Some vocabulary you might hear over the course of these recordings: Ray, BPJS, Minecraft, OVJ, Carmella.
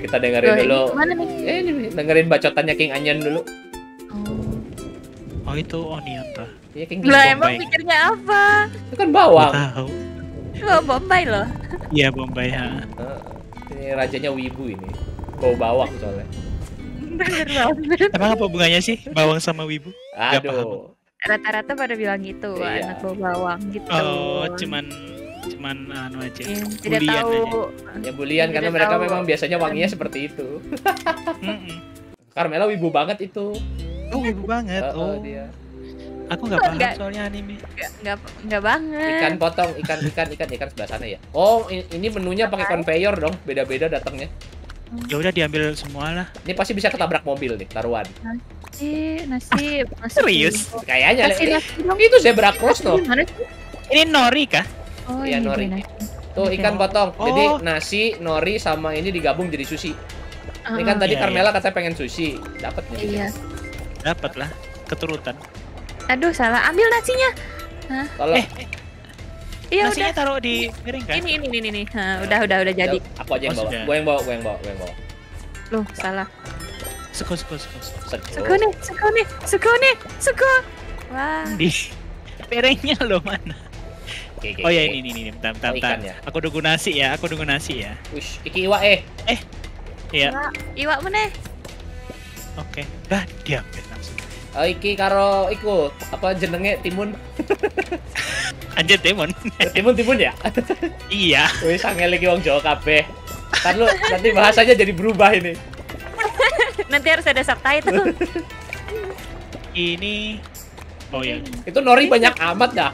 Kita dengerin dulu. Dengerin bacotannya King Onion dulu. Oh itu Onion tuh. Ya, lah emang pikirnya apa? Itu kan bawang. Oh, Bombay loh. Iya Bombay ya. Ini rajanya wibu ini. Bau bawang soalnya. Emang apa hubungannya sih bawang sama wibu? Aduh. Rata-rata pada bilang gitu, iya. Anak bau bawang gitu. Oh, cuman anu aja. Ya, tidak tahu. Aja. Ya bulian tidak karena mereka tahu. Memang biasanya wanginya seperti itu. Carmella wibu banget itu. Oh wibu banget. Oh dia. Aku nggak paham soalnya anime. Nggak banget. Ikan potong, ikan sebelah sana ya. Oh, ini menunya pakai konveyor dong, beda-beda datangnya. Ya udah diambil semua lah. Ini pasti bisa ketabrak mobil nih, taruhan. Nasib. Serius? Kayaknya. Itu zebra cross loh. Ini nori kah? Oh iya nori. Tuh ikan potong. Jadi nasi, nori sama ini digabung jadi sushi. Ini kan tadi Carmella katanya pengen sushi, dapat nih. Iya. Dapat lah, keturutan. Aduh salah, ambil nasinya. Hah? Iya nasinya udah. Taruh di piring kan? Ini. Hah, udah jadi. Aku aja yang bawa. Gue yang bawa. Loh, salah. Seko. Wah. Di piringnya lo mana? Okay. Oh ya ini. Bentar. Aku nunggu nasi ya. Wish, iki iwak Iya. Iwak meneh. Oke. Dah diambil langsung. Oh, iki karo iku apa jenenge timun? Anjir timun. Timun ya? Iya. Wis angel iki wong Jawa kabeh. Kan lu nanti bahasanya jadi berubah ini. Nanti harus ada subtitle. Ini oh ya. Itu nori banyak amat dah.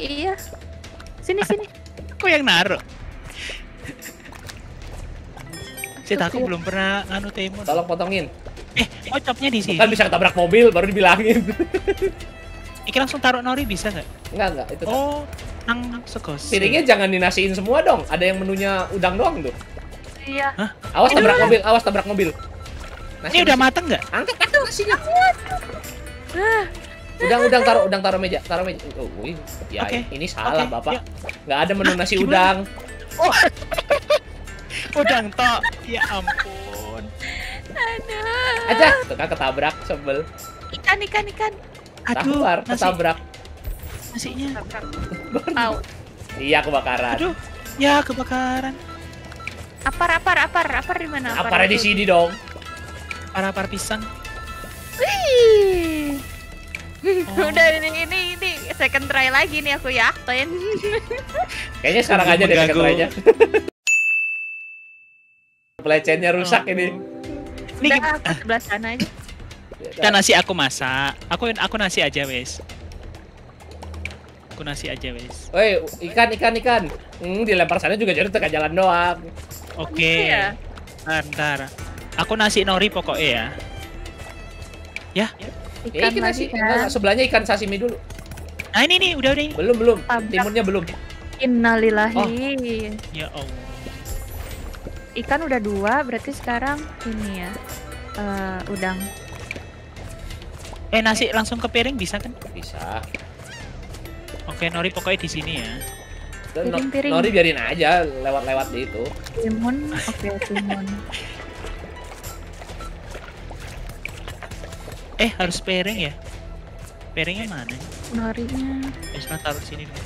Iya. Sini. Aku yang naruh. Cita aku belum pernah anu timun. Tolong potongin. Copnya di sini. Kan bisa ketabrak mobil baru dibilangin. Iki langsung taruh nori bisa nggak? Enggak itu. Oh, nang sekos. Piringnya jangan dinasiin semua dong. Ada yang menunya udang doang tuh. Iya. Hah? Awas tabrak mobil. Nasi ini udah mateng nggak? Angkat itu nasinya. Udang taruh meja. Oh, wih. Ya, ini salah Bapak. Nggak ada menu nasi udang. Oh. Udang tok. Ya ampun. Aduh. Aja, tuh kan ketabrak sebel. Ikan. Aduh, ketabrak. Nasinya tahu. Iya kebakaran. Aduh. Ya kebakaran. Apar di mana? Apar di sini dong. Apar pisang. Wih. Oh. Udah ini second try lagi nih aku yakin. Kayaknya sekarang aja deh second try-nya. Pelecennya rusak ini. Ini sebelah sana aja. Dan nasi aku masak. Aku nasi aja wes. Woi, ikan. Dilempar sana juga jadi tengah jalan doang. Oke. Bentar. Aku nasi nori pokoknya ya. Ikan nasi. Sebelahnya ikan sashimi dulu. Nah ini nih, udah nih. Belum. Timunnya belum. Innalillahi. Ya Allah. Ikan udah dua, berarti sekarang ini ya udang. Nasi langsung ke piring bisa kan? Bisa. Oke, nori pokoknya di sini ya. Piring. Nori biarin aja lewat-lewat di itu. Timun, timun. Harus piring ya? Piringnya mana? Norinya. Bisa taruh sini dulu.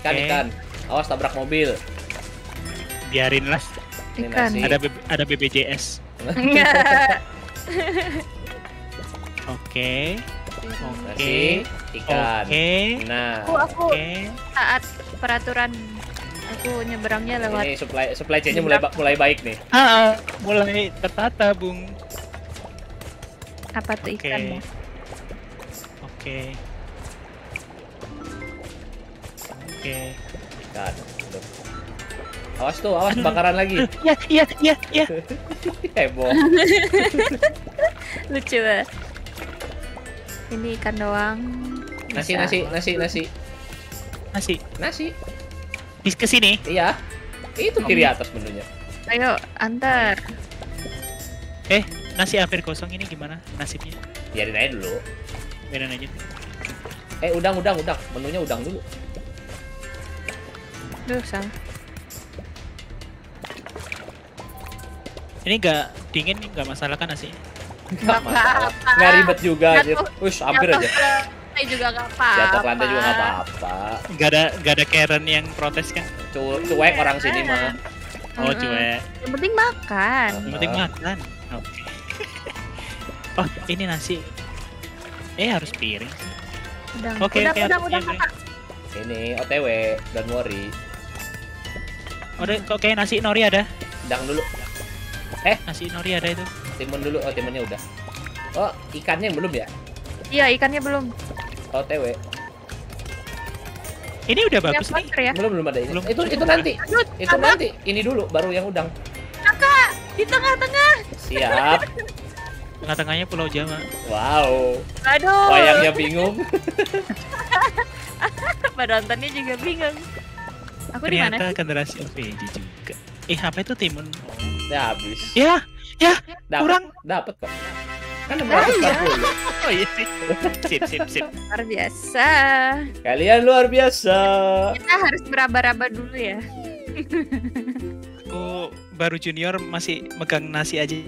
Ikan. Awas tabrak mobil. Biarin lah. Ada BPJS. Oke. Ikan. Nah. Aku saat peraturan aku nyeberangnya lewat. Ini supply chain-nya mulai baik nih. Mulai tertata, Bung. Apa tuh ikannya? Oke. Ikan. Awas kebakaran lagi. Iya. Heboh. Lucu banget. Ini ikan doang. Nasi. Bis ke sini. Iya. Itu kiri atas menunya. Ayo, antar. Nasi hampir kosong ini gimana nasibnya? Biarin aja dulu. Udang. Menunya udang dulu. Duh, salah. Ini nggak dingin, nggak masalah kan nasi? Nggak ribet juga aja. Wush, hampir aja. Lantai juga nggak apa-apa. Jatuh ke lantai juga nggak apa-apa. Nggak ada Karen yang protes kan? Cuek orang sini mah. Oh cuek. Yang penting makan. Yang penting makan. Oke. Oh ini nasi. Harus piring. Udah. Ini OTW, don't worry. Udah, kok kayak nasi nori ada? Udang dulu. Nasi nori ada itu. Timun dulu, timunnya udah. Oh, ikannya belum ya? Iya, ikannya belum. OTW. Ini udah bagus nih. Ya? Belum ada ini. Belum. Itu nanti. Itu nanti. Ini dulu baru yang udang. Kakak, di tengah-tengah. Siap. Tengah-tengahnya Pulau Jawa. Wow. Aduh. Wayangnya bingung. Penontonnya juga bingung. Aku di mana? Ternyata generasi OVJ juga. Apa itu timun? Udah habis. Ya. Kurang. Dapat kok. Kan 240. Oh iya sih. Sip. Luar biasa. Kalian luar biasa. Kita harus meraba-raba dulu ya. Aku baru junior masih megang nasi aja.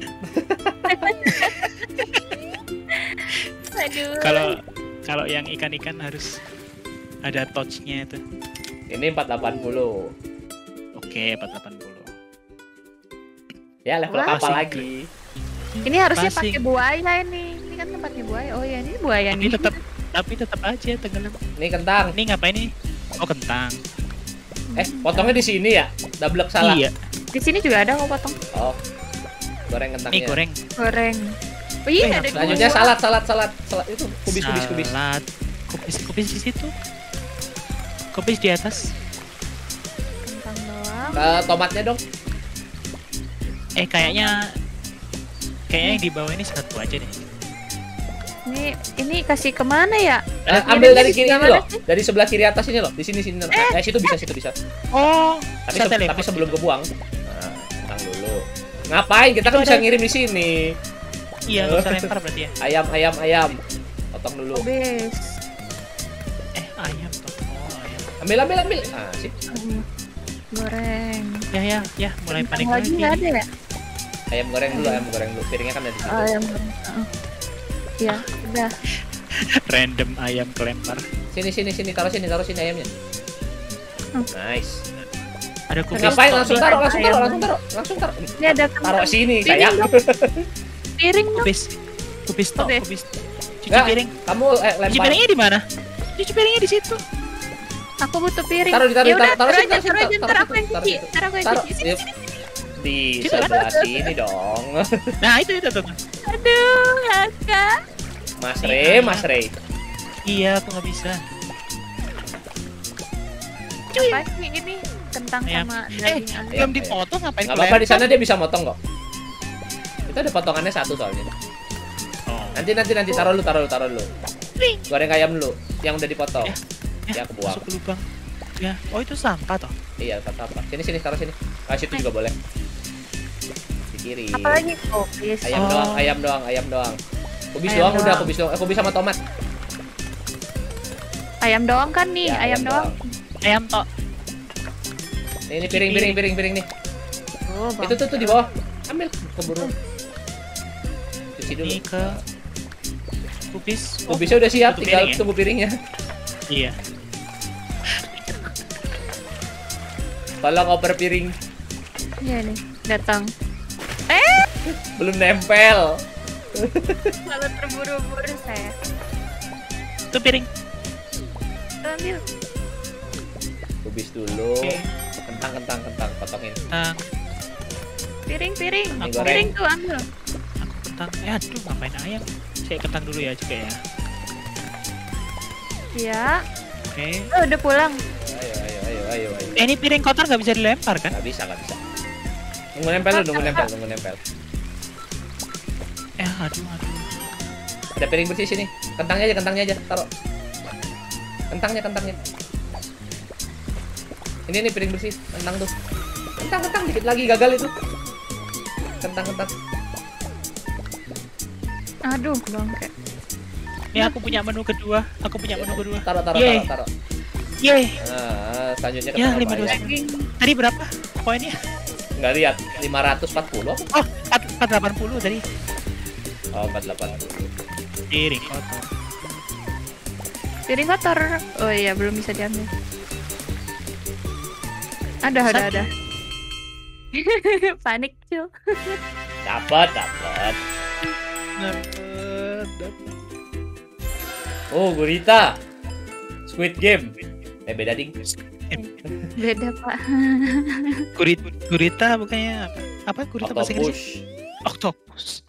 Kalau yang ikan-ikan harus ada touch-nya itu. Ini 480. Oke, 480. Ya, level kapal lagi. Ini harusnya pakai buaya ini. Ini kan tempatnya buaya. Oh ya, ini buaya ini. Tapi tetap aja tenggelam. Ini kentang. Ini ngapain nih? Oh, kentang. Potongnya di sini ya? Double salah. Iya. Di sini juga ada kok potong. Oh. Goreng kentangnya. Ini goreng. Oh iya, ada. Selanjutnya salad itu kubis. Salad. Kubis di situ. Kubis di atas. Kentang doang. Tomatnya dong. Kayaknya yang di bawah ini satu aja deh. Ini kasih kemana ya? Ambil dari kiri ini loh. Dari sebelah kiri atas ini loh. Di sini. Situ bisa. Oh, tapi sebelum kebuang. Nah, tentang dulu. Ngapain? Kita kan bisa ngirim di sini. Iya, bisa lempar berarti ya. Ayam. Potong dulu. Habis. Ayam potong. Ambil. Ah, sip. Goreng. Ya, mulai panik lagi. Enggak ada ya? Ayam goreng dulu. Piringnya kan ada di situ. Ayam goreng. Iya, udah. Random ayam kelempar. Sini. Taruh sini ayamnya. Nice. Ada kubis. Ngapain? Langsung taruh. Ini ada kentang. Taruh sini, sayang. Piring dong. Kubis. Cuci piring. Kamu lempar. Cuci piringnya di mana? Cuci piringnya di situ. Aku butuh piring. Taruh sini. Taruh aku yang cuci. Di sebelah sini dong. Nah itu tuh. Aduh, kakak. Mas Ray. Iya, aku nggak bisa. Apa sih ini? Kentang sama daging. Belum dipotong, ngapain? Nggak apa-apa, di sana dia bisa motong kok. Itu ada potongannya satu soalnya. Nanti taruh lu. Goreng ayam dulu, yang udah dipotong. Ya, aku buang. Masuk lubang. Ya, itu sampah toh? Iya, sampah. Sini, taruh sini. Situ juga boleh. Kiri. Apalagi kubis. Ayam doang. Kubis doang. Kubis sama tomat. Ayam doang kan nih, ya, ayam doang. Ayam tok. Ini piring nih. Oh, itu di bawah. Ambil keburu. Cuci dulu. Kubis. Kubisnya udah siap, tinggal tunggu piringnya. Iya. Tolong oper piring. Iya nih, datang. Belum nempel. Kalau terburu-buru saya. Itu piring. Ambil. Kubis dulu. Kentang, potongin. Piring. Piring tuh ambil. Aku kentang. Aduh, ngapain ayam? Saya kentang dulu ya juga ya. Iya. Oke. Udah pulang. Ayo. Ini piring kotor nggak bisa dilempar kan? Nggak bisa. Nunggu nempel. Aduh. Ada piring bersih sini. Kentangnya aja, taruh. Kentangnya. Ini nih piring bersih, kentang tuh. Kentang dikit lagi gagal itu. Kentang. Aduh, bangke. Ini aku punya menu kedua. Taruh. Selanjutnya kentang. Ya, 5 daging. Tadi berapa poinnya? Nggak lihat 540 apa? Oh, 480 tadi. Oh, 480. Piring kotor. Piring kotor. Oh iya, belum bisa diambil. Ada. Panik, cuy. Dapat. Oh, gurita. Squid Game. Beda ding. Beda, Pak. Gurita bukannya apa? Gurita bahasa Inggris. Octopus.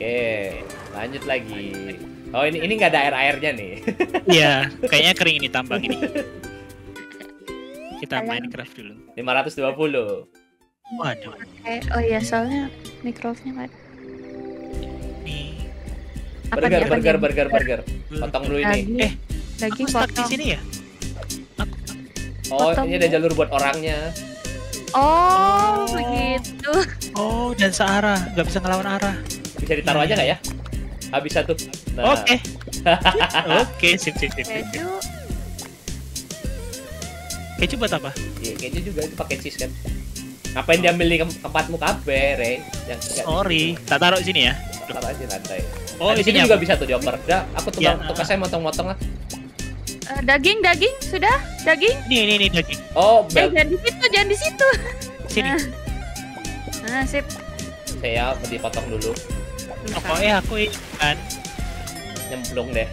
Oke, lanjut lagi. Oh, ini nggak ada air-airnya nih. Iya, kayaknya kering ini tambang ini. Kita Minecraft dulu. 520. Waduh. Oh iya, soalnya mikrofnya nggak ada. Burger. Potong dulu ini. Lagi potong di sini ya? Oh, potong ini ada jalur buat orangnya. Oh, begitu. Oh, dan searah, nggak bisa ngelawan arah. Bisa ditaruh aja nggak ya? Habis satu. Nah. Oke. Oke, sip. Keju buat apa? Iya, keju juga itu pakai cheese kan. Ngapain diambil di tempatmu kabeh, Ray? Sorry, tak taruh sini ya. Taruh aja lantai. Oh, di sini juga bisa tuh dioper. Dah, aku tukang saya motong-motong lah. Daging sudah? Daging? Ini daging. Oh, jangan di situ. Sini. Nah, sip. Saya dipotong dulu. Pokoknya aku ikan nyemplung deh.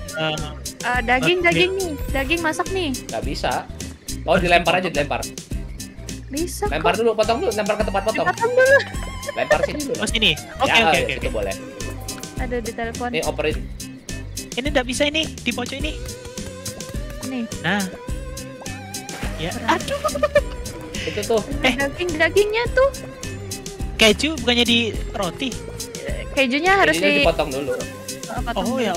Daging nih. Daging masak nih. Gak bisa. Oh, dilempar aja. Bisa. Lempar kok. Dulu, potong dulu, lempar ke tempat potong. Potong dulu. Lempar sini dulu. Oh, sini. Oke. Itu boleh. Aduh, di telepon. Ini operin. Ini enggak bisa ini, di pojok ini. Nih. Nah. Ya. Aduh. Itu tuh. Dagingnya tuh. Keju bukannya di roti. Kejunya harus dipotong dulu. Oh, ya.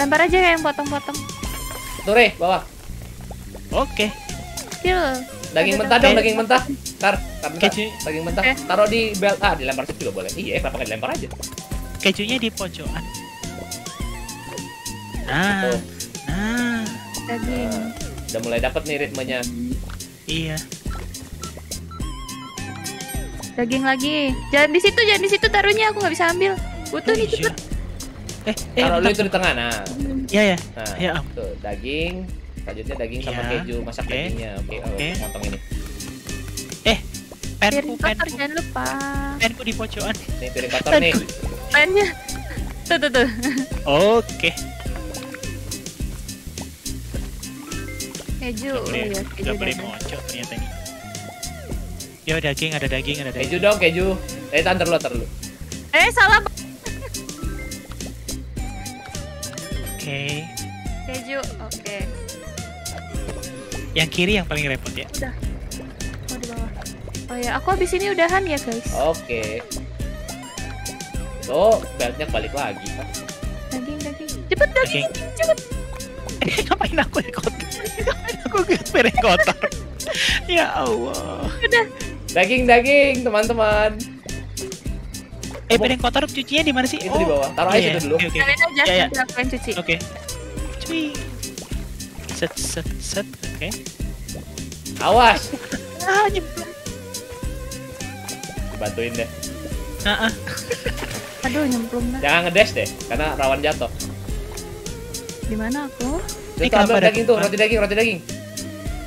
Lempar aja yang potong-potong. Tuh, Re, bawah. Oke. Kecil. Daging mentah dong. Daging mentah. Taruh di bel. Ah, dilempar situ juga boleh. Iya, kenapa nggak dilempar aja? Kejunya di pojokan. Nah. Daging. Udah mulai dapat nih ritmenya. Iya. Daging lagi. Jangan di situ taruhnya, aku nggak bisa ambil. Butuh nih cepet. Taruh dulu itu di tengah. Nah. Iya. Nah, ya. Tuh, daging. Selanjutnya daging sama keju, masak dagingnya. Oke. Potong ini. Piring kotor jangan lupa. Penku di pojokan. Nih piring kotor nih. Pennya. Tuh. Oke. Keju. Gak boleh mocok ternyata ini. Ya daging. Keju dong, keju. Tahan dulu. Salah. Oke. Keju. Oke. Yang kiri yang paling repot ya. Udah. Oh, di bawah. Oh ya, aku habis ini udahan ya, guys. Oke. Tuh, beltnya balik lagi, Pak. Daging. Cepet. Ngapain aku ikut? Aku ikut piring kotor. Ya Allah. Udah. Daging, teman-teman. Piring kotor cucinya di mana sih? Itu di bawah. Taruh aja itu dulu. Oke. Oke. Cuci. Set. Oke. Awas. Nyemplung. Bantuin deh. Aduh, nyemplung dah. Jangan ngedash deh, karena rawan jatuh. Di mana aku? Ini ambil daging tuh, roti daging.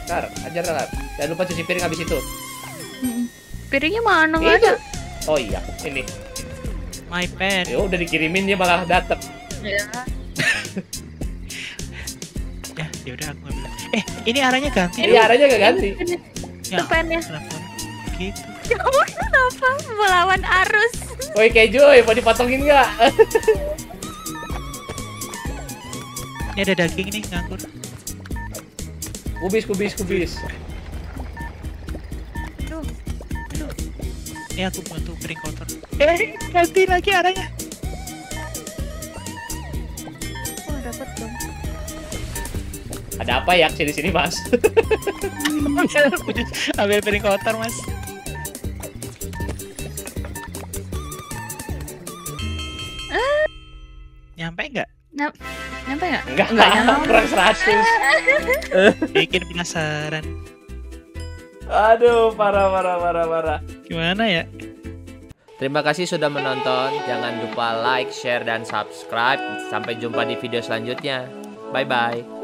Ntar, ajar. Jangan lupa cuci piring habis itu. Piringnya mana enggak ada? Oh iya, ini. My pen. Yo, udah dikirimin dia malah dateng. Iya. Ya udah aku ambil. Ini arahnya ganti. Ini arahnya gak ganti. Itu pennya. Gitu. Kamu kenapa melawan arus? Woi keju, mau dipotongin nggak? Ini ada daging nih nganggur. Kubis. Aduh. Ini aku bantu piring kotor. Ganti lagi arahnya. Oh, dapat dong. Ada apa ya di sini, Mas? Ambil piring kotor, Mas. Nyampe nggak? nyampe nggak? Nggak nyampe. Kurang 100. Bikin penasaran. Aduh, parah. Gimana ya? Terima kasih sudah menonton. Jangan lupa like, share, dan subscribe. Sampai jumpa di video selanjutnya. Bye-bye.